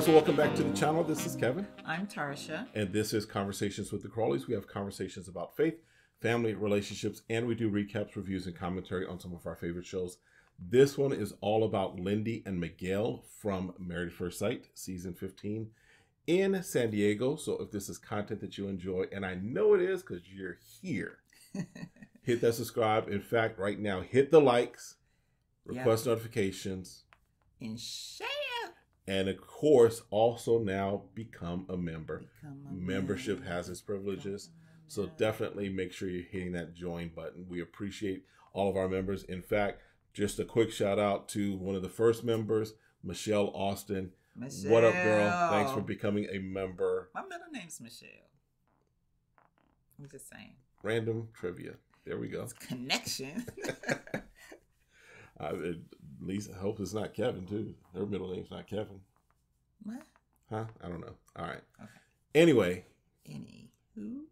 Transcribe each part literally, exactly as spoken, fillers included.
right, so welcome back to the channel. This is Kevin. I'm Tarsha. And this is Conversations with the Crawleys. We have conversations about faith, family, relationships, and we do recaps, reviews, and commentary on some of our favorite shows. This one is all about Lindy and Miguel from Married at First Sight, Season fifteen in San Diego. So if this is content that you enjoy, and I know it is because you're here, hit that subscribe. In fact, right now, hit the likes, request yep. notifications. And share. And of course, also now become a member. Become a Membership member. has its privileges. So definitely make sure you're hitting that join button. We appreciate all of our members. In fact, just a quick shout out to one of the first members, Michelle Austin. Michelle. What up, girl? Thanks for becoming a member. My middle name's Michelle. I'm just saying. Random trivia. There we go. It's connection. I, at least I hope it's not Kevin, too. Her middle name's not Kevin. What? Huh? I don't know. All right. Okay. Anyway. Any who?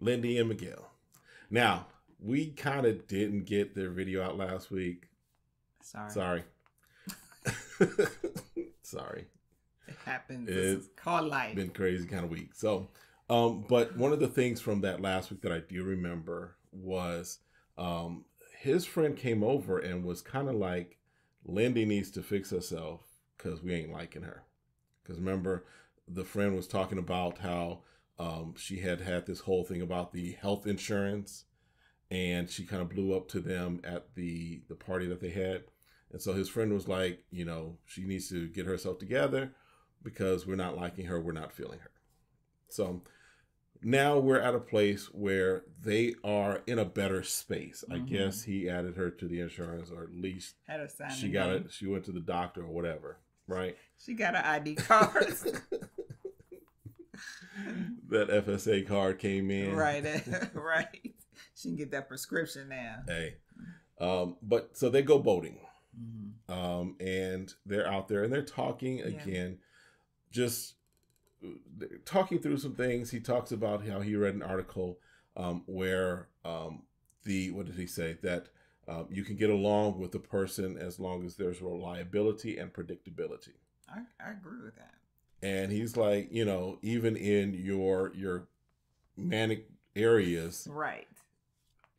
Lindy and Miguel. Now, we kind of didn't get their video out last week. Sorry. Sorry. Sorry. It happened. This is called life. It's been crazy kind of week. So, um, but one of the things from that last week that I do remember was um, his friend came over and was kind of like, Lindy needs to fix herself because we ain't liking her. Because remember, the friend was talking about how um, she had had this whole thing about the health insurance, and she kind of blew up to them at the, the party that they had. And so his friend was like, you know, she needs to get herself together because we're not liking her. We're not feeling her. So now we're at a place where they are in a better space. Mm-hmm. I guess he added her to the insurance, or at least had her sign she got it. She went to the doctor or whatever, right? She got her I D card. That F S A card came in. Right, right. She can get that prescription now. Hey, um, but so they go boating. Mm-hmm. um, and they're out there and they're talking again, yeah. just talking through some things. He talks about how he read an article um, where um, the, what did he say? That um, you can get along with the person as long as there's reliability and predictability. I, I agree with that. And he's like, you know, even in your, your manic areas, right.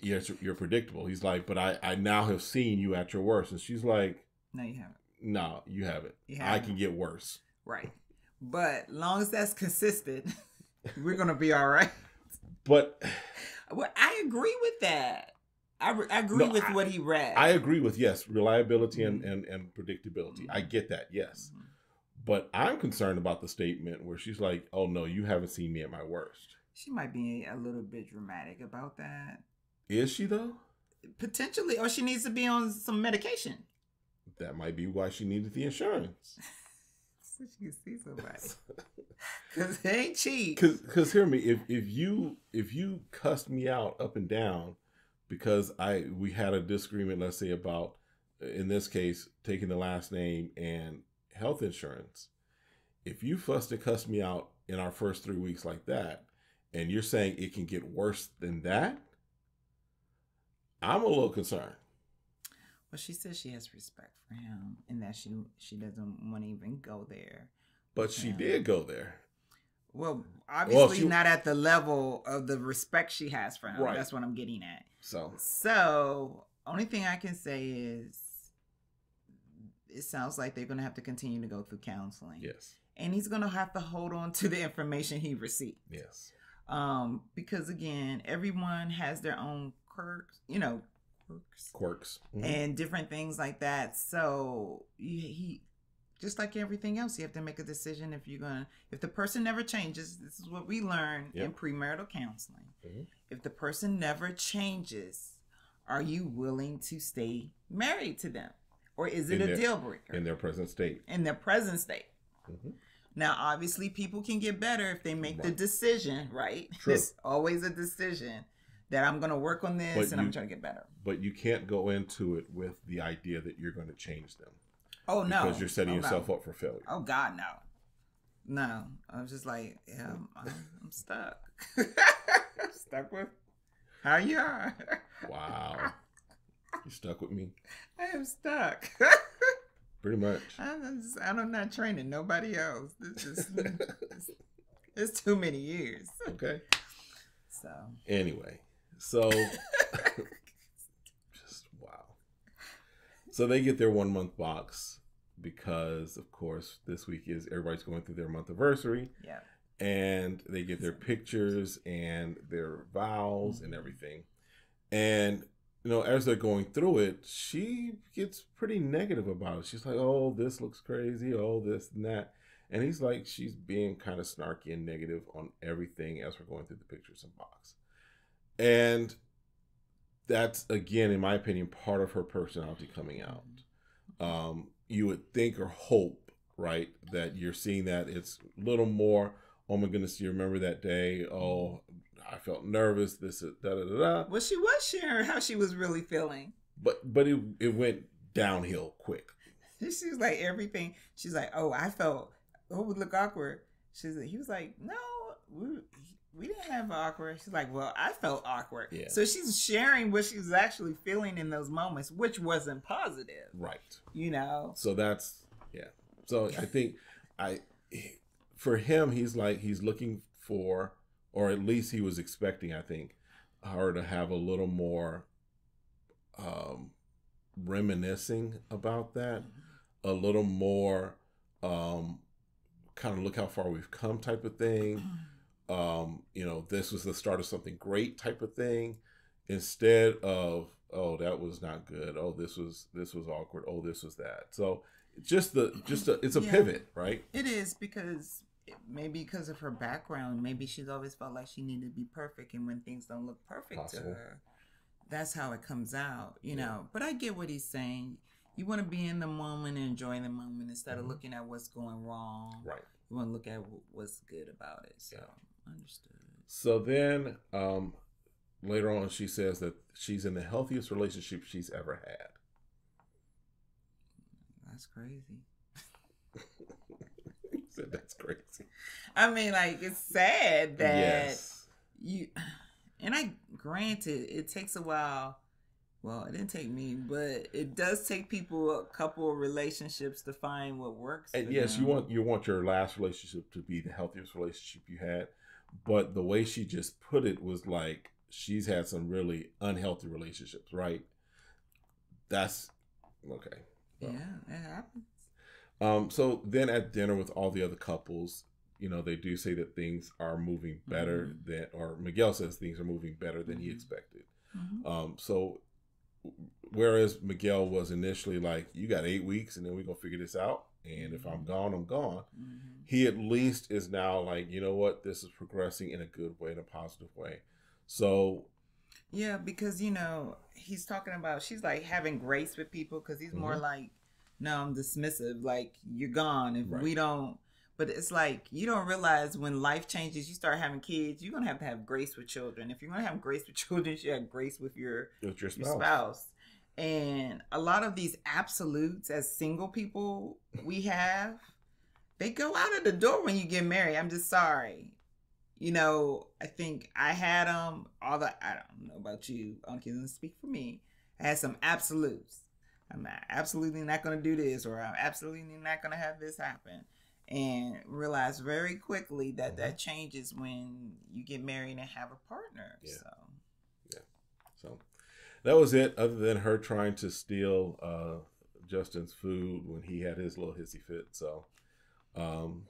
Yes, you're predictable. He's like, but I, I now have seen you at your worst. And she's like, no, you haven't. No, you haven't. You haven't. I can get worse. Right. But long as that's consistent, we're going to be all right. But. Well, I agree with that. I, re I agree no, with I, what he read. I agree with, yes, reliability and, and, and predictability. Mm-hmm. I get that, yes. Mm-hmm. But I'm concerned about the statement where she's like, oh, no, you haven't seen me at my worst. She might be a little bit dramatic about that. Is she, though? Potentially. Or she needs to be on some medication. That might be why she needed the insurance. So she can see somebody. Because it ain't cheap. Because hear me, if, if you if you cussed me out up and down because I we had a disagreement, let's say, about, in this case, taking the last name and health insurance, if you fussed and cussed me out in our first three weeks like that, and you're saying it can get worse than that, I'm a little concerned. Well, she says she has respect for him and that she she doesn't want to even go there. But she did go there. Well, obviously well, she, not at the level of the respect she has for him. Right. That's what I'm getting at. So, so only thing I can say is it sounds like they're going to have to continue to go through counseling. Yes. And he's going to have to hold on to the information he received. Yes. Um, because, again, everyone has their own quirks, you know, quirks, quirks. Mm-hmm. and different things like that. So he, he, just like everything else, you have to make a decision if you're gonna. If the person never changes, this is what we learn yep. in premarital counseling. Mm-hmm. If the person never changes, are you willing to stay married to them, or is it in a their, deal breaker in their present state? In their present state. Mm-hmm. Now, obviously, people can get better if they make right. the decision. Right. True. It's always a decision. That I'm going to work on this, but and you, I'm trying to get better. But you can't go into it with the idea that you're going to change them. Oh, no. Because you're setting oh, yourself no. up for failure. Oh, God, no. No. I was just like, yeah, I'm, I'm stuck. I'm stuck with how you are. Wow. You're stuck with me. I am stuck. Pretty much. I'm, just, I'm not training nobody else. It's just it's, it's too many years. Okay. So. Anyway, so just wow. So they get their one month box because, of course, this week is everybody's going through their month anniversary. Yeah. And they get their pictures and their vows mm-hmm. and everything. And you know, as they're going through it, she gets pretty negative about it. She's like, oh, this looks crazy. Oh, this and that. And he's like, she's being kind of snarky and negative on everything as we're going through the pictures and box. And that's, again, in my opinion, part of her personality coming out. Um, you would think or hope, right, that you're seeing that it's a little more, oh, my goodness, you remember that day? Oh, I felt nervous. This is da da da da. Well, she was sharing how she was really feeling, but but it it went downhill quick. She was like everything. She's like, oh, I felt oh, it would look awkward. She's like, he was like, no, we we didn't have awkward. She's like, well, I felt awkward. Yeah. So she's sharing what she was actually feeling in those moments, which wasn't positive, right? You know. So that's yeah. So I think I for him, he's like he's looking for. Or at least he was expecting, I think, her to have a little more um, reminiscing about that, a little more um, kind of look how far we've come type of thing. Um, you know, this was the start of something great type of thing, instead of, oh, that was not good. Oh, this was this was awkward. Oh, this was that. So just the just a, it's a yeah, pivot, right? It is because. Maybe because of her background, maybe she's always felt like she needed to be perfect, and when things don't look perfect Possible. to her, that's how it comes out, you yeah. know. But I get what he's saying. You want to be in the moment and enjoy the moment instead mm-hmm. of looking at what's going wrong. Right. You want to look at what's good about it. So, yeah. Understood. So then um, later on, she says that she's in the healthiest relationship she's ever had. That's crazy. That's crazy. I mean, like, it's sad that yes. you and I granted it takes a while. Well, it didn't take me, but it does take people a couple of relationships to find what works. And yes, them. you want you want your last relationship to be the healthiest relationship you had. But the way she just put it was like she's had some really unhealthy relationships, right? That's okay. Well. Yeah, it happens. Um, so then at dinner with all the other couples, you know, they do say that things are moving better mm-hmm. than, or Miguel says things are moving better than mm-hmm. he expected. Mm-hmm. Um, so whereas Miguel was initially like, you got eight weeks and then we're going to figure this out. And if I'm gone, I'm gone. Mm-hmm. He at least is now like, you know what, this is progressing in a good way, in a positive way. So. Yeah, because, you know, he's talking about, she's like having grace with people because he's mm-hmm. more like. No, I'm dismissive. Like, you're gone. If right. we don't, but it's like, you don't realize when life changes, you start having kids, you're going to have to have grace with children. If you're going to have grace with children, you have grace with your, with your, spouse. your spouse. And a lot of these absolutes as single people we have, they go out of the door when you get married. I'm just sorry. You know, I think I had them, um, all the, I don't know about you, I can't speak for me. I had some absolutes. I'm not, absolutely not going to do this, or I'm absolutely not going to have this happen. And realize very quickly that mm-hmm. that changes when you get married and have a partner. Yeah. So. Yeah. So that was it, other than her trying to steal uh, Justin's food when he had his little hissy fit. So um,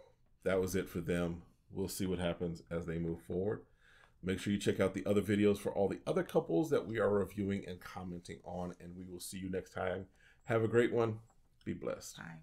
that was it for them. We'll see what happens as they move forward. Make sure you check out the other videos for all the other couples that we are reviewing and commenting on. And we will see you next time. Have a great one. Be blessed. Bye.